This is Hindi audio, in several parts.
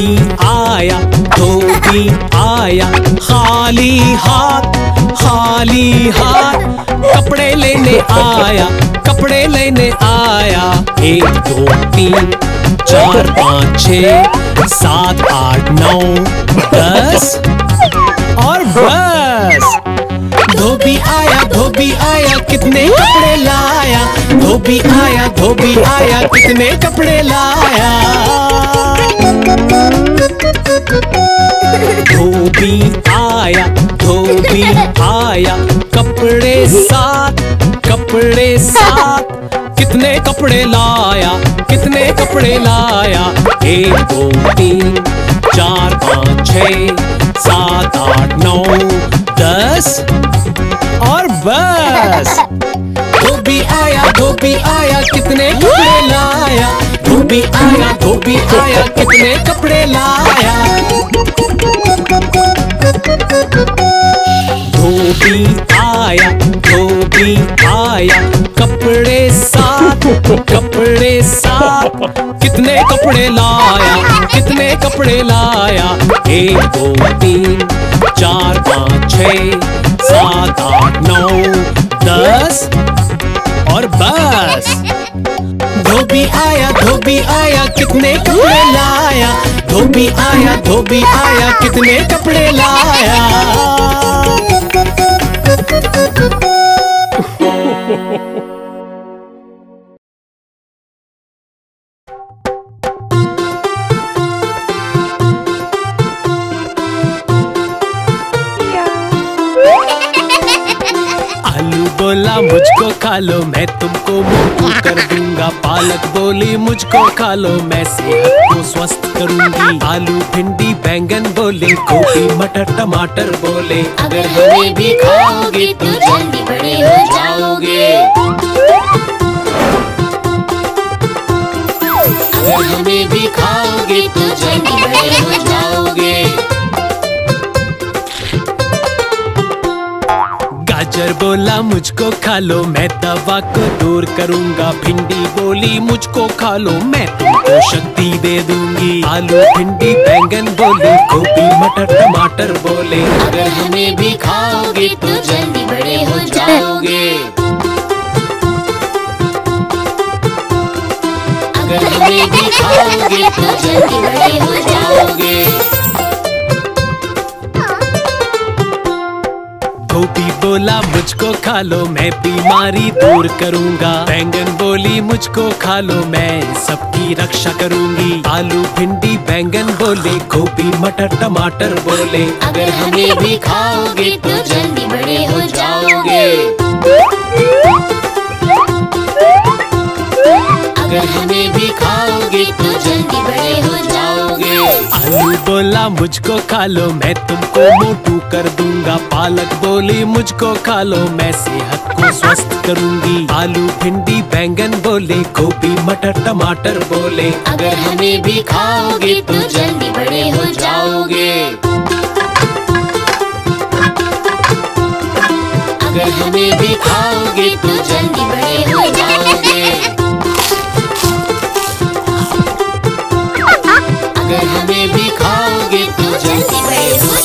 धोबी आया खाली हाथ कपड़े लेने आया 1 2 3 4 5 6 7 8 9 10 और बस। धोबी आया कितने कपड़े लाया, धोबी आया कितने कपड़े लाया। धोबी आया कपड़े साथ कितने कपड़े लाया, एक 2 3 4 5 6 7 8 9 10 और बस। धोबी आया कितने कपड़े लाया, धोबी आया कितने कपड़े लाया। धोबी आया कपड़े साथ कितने कपड़े लाया 1 2 3 4 5 6 7 8 9 10 और बस। धोबी आया कितने कपड़े लाया, धोबी आया कितने कपड़े लाया। बोला मुझको खा लो मैं तुमको मोटू कर दूंगा, पालक बोली मुझको खा लो मैं सेहत को स्वस्थ करूंगी। आलू भिंडी बैंगन बोले गोभी मटर टमाटर बोले अगर हमें भी खाओगे तो जल्दी बड़े हो जाओगे। अगर हमें भी खाओगे तो जल्दी बड़े हो जाओगे। गाजर बोला मुझको खा लो मैं दवा को दूर करूंगा, भिंडी बोली मुझको खा लो मैं तुमको शक्ति दे दूंगी। आलू भिंडी बैंगन बोले गोभी मटर टमाटर बोले अगर हमें भी खाओगे तो जल्दी बड़े हो जाओगे। अगर हमें भी खाओगे तो जल्दी बड़े हो जाओगे। गोभी बोला मुझको खा लो मैं बीमारी दूर करूंगा, बैंगन बोली मुझको खा लो मैं सबकी रक्षा करूंगी। आलू भिंडी बैंगन बोले गोभी मटर टमाटर बोले अगर हमें भी खाओगे तो जल्दी बड़े हो जाओगे। अगर हमें भी खाओगे तो जल्दी बड़े हो जाओगे। आलू बोला मुझको खा लो मैं तुमको मोटू कर दूंगा, पालक बोली मुझको खा लो मैं सेहत को स्वस्थ करूंगी। आलू भिंडी बैंगन बोले गोभी मटर टमाटर बोले अगर हमें भी खाओगे तो जल्दी बड़े हो जाओगे। अगर हमें भी खाओगे तो जल्दी बड़े हो जाओगे। अगर हमें भी खाओगे तो जल्दी बड़े हो जाओगे।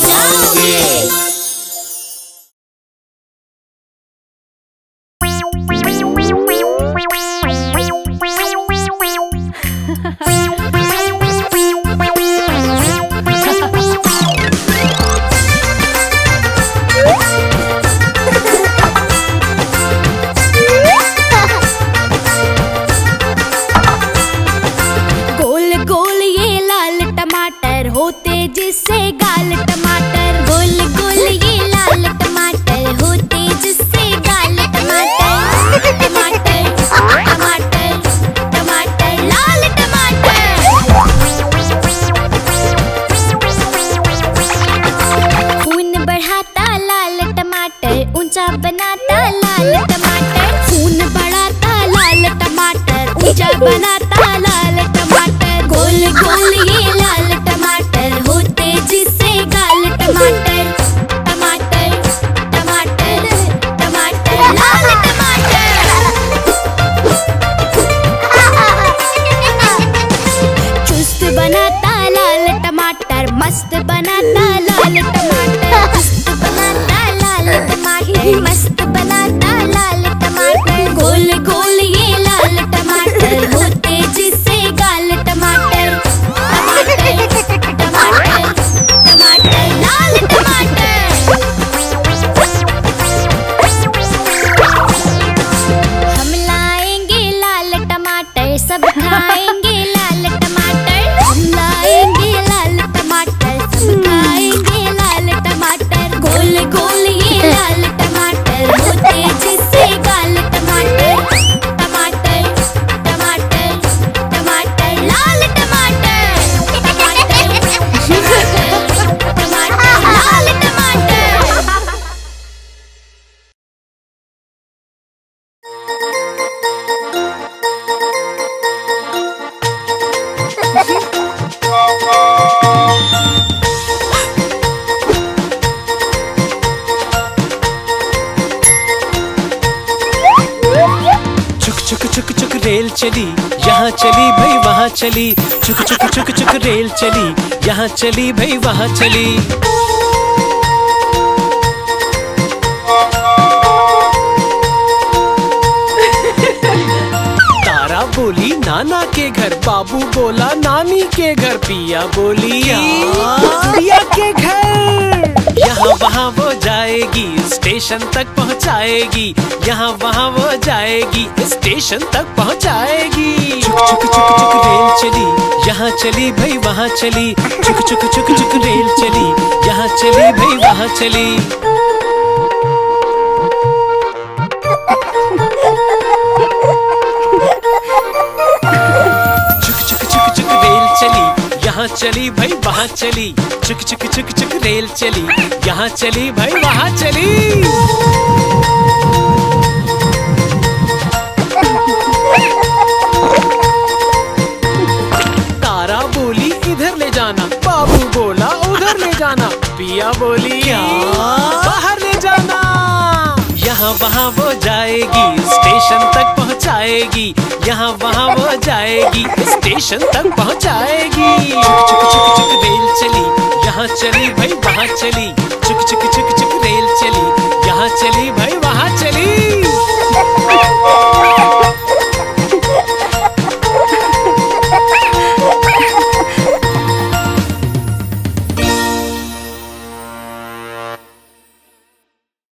टमाटर मस्त बनाता लाल टमाटर मस्त बनाता लाल टमाटर मस्त बनाता लाल टमाटर गोल गोल ये लाल टमाटर होते जिससे काल टमाटर टमाटर टमाटर टमाटर लाल टमाटर। हम लाएंगे लाल टमाटर सब खाएंगे चली भाई वहाँ चली चुक चुक चुक चुक रेल चली यहाँ चली भाई वहाँ चली। तारा बोली नाना के घर, बाबू बोला नानी के घर, पिया बोली पिया के घर। यहाँ वहाँ वो जाएगी स्टेशन तक पहुँचाएगी, यहाँ वहाँ वो जाएगी स्टेशन तक पहुँचाएगी। चुक चुक चुक चुक रेल चली यहाँ चली भाई वहाँ चली चुक चुक चुक चुक रेल चली यहाँ चली भाई वहाँ चली। यहाँ चली भाई वहाँ चली चुक चुक चुक चुक रेल चली यहाँ चली भाई वहाँ चली। तारा बोली इधर ले जाना, बाबू बोला उधर ले जाना, पिया बोली बाहर ले जाना। यहाँ वहाँ वो जाएगी स्टेशन तक पहुँचाएगी, यहाँ वहाँ वो जाएगी स्टेशन तक पहुँचाएगी। चुक चुक चुक चुक रेल चली यहाँ चली भाई वहाँ चली चुक चुक चुक चुक रेल चली यहाँ चली